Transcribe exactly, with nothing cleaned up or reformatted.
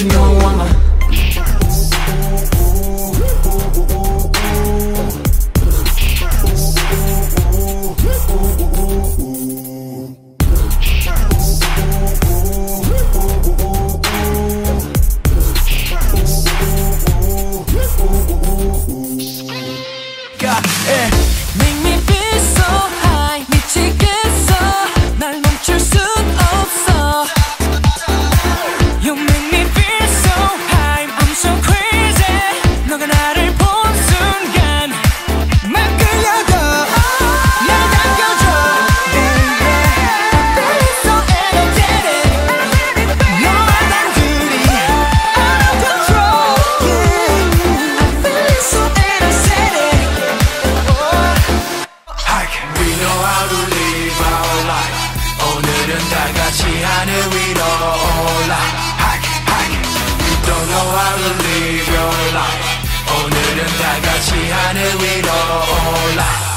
but you know I'm a live your life. 오늘은 다 같이 하늘 위로 올라.